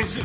It's...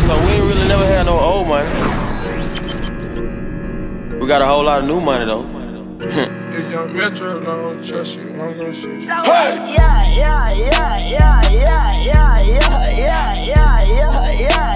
know, so we ain't really never had no old money. We got a whole lot of new money though. If young Metro don't trust you, I'm gonna shoot you. Hey! Yeah, yeah, yeah, yeah, yeah, yeah, yeah, yeah, yeah, yeah, yeah.